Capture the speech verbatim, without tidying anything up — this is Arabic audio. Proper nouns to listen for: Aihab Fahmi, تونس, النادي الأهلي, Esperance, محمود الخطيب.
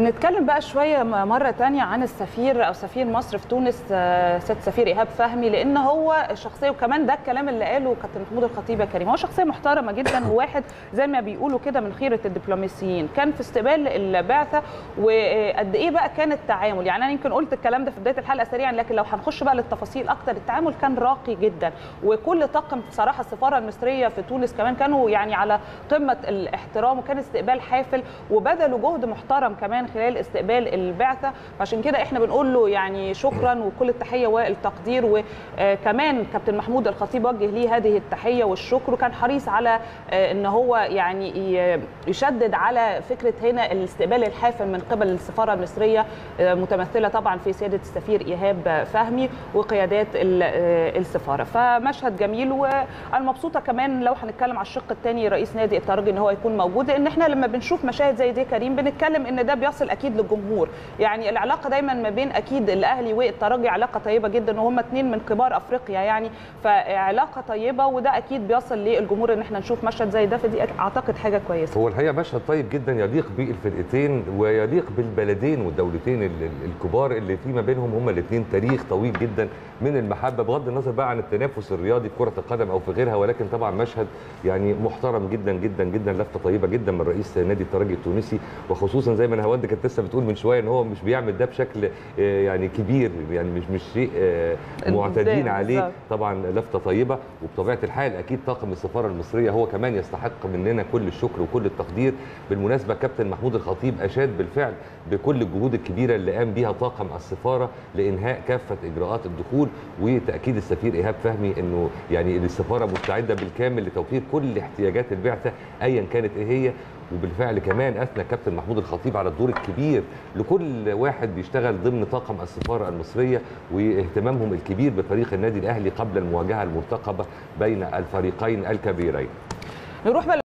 نتكلم بقى شويه مره تانية عن السفير او سفير مصر في تونس سيد السفير ايهاب فهمي، لان هو شخصيه، وكمان ده الكلام اللي قاله كابتن محمود الخطيب يا كريم، هو شخصيه محترمه جدا وواحد زي ما بيقولوا كده من خيره الدبلوماسيين. كان في استقبال البعثه وقد ايه بقى كان التعامل، يعني انا يمكن قلت الكلام ده في بدايه الحلقه سريعا، لكن لو هنخش بقى للتفاصيل اكتر، التعامل كان راقي جدا، وكل طاقم بصراحه السفاره المصريه في تونس كمان كانوا يعني على قمه الاحترام، وكان استقبال حافل وبذلوا جهد محترم كمان خلال استقبال البعثه، عشان كده احنا بنقول له يعني شكرا وكل التحيه والتقدير. وكمان كابتن محمود الخطيب وجه ليه هذه التحيه والشكر، وكان حريص على ان هو يعني يشدد على فكره هنا الاستقبال الحافل من قبل السفاره المصريه متمثله طبعا في سياده السفير ايهاب فهمي وقيادات السفاره. فمشهد جميل، وانا مبسوطه كمان لو هنتكلم على الشق الثاني رئيس نادي الترجي ان هو يكون موجود، لان احنا لما بنشوف مشاهد زي دي كريم بنتكلم ان ده بيصل اكيد للجمهور. يعني العلاقه دايما ما بين اكيد الاهلي والترجي علاقه طيبه جدا، وهم اثنين من كبار افريقيا يعني، فعلاقه طيبه وده اكيد بيصل للجمهور ان احنا نشوف مشهد زي ده، فدي اعتقد حاجه كويسه. هو الحقيقه مشهد طيب جدا يليق بالفرقتين ويليق بالبلدين والدولتين الكبار اللي في ما بينهم هم الاثنين تاريخ طويل جدا من المحبه، بغض النظر بقى عن التنافس الرياضي في كره القدم او في غيرها، ولكن طبعا مشهد يعني محترم جدا جدا جدا، لفته طيبه جدا من رئيس نادي الترجي التونسي، وخصوصا زي ما نهاوند كانت لسه بتقول من شويه ان هو مش بيعمل ده بشكل يعني كبير، يعني مش مش شيء معتادين عليه، طبعا لفته طيبه. وبطبيعه الحال اكيد طاقم السفاره المصريه هو كمان يستحق مننا كل الشكر وكل التقدير. بالمناسبه كابتن محمود الخطيب اشاد بالفعل بكل الجهود الكبيره اللي قام بيها طاقم السفاره لانهاء كافه اجراءات الدخول، وتاكيد السفير ايهاب فهمي انه يعني السفاره مستعده بالكامل لتوفير كل احتياجات البعثه ايا كانت ايه هي. وبالفعل كمان اثنى كابتن محمود الخطيب على الدور الكبير لكل واحد بيشتغل ضمن طاقم السفاره المصريه واهتمامهم الكبير بفريق النادي الاهلي قبل المواجهه المرتقبه بين الفريقين الكبيرين. نروح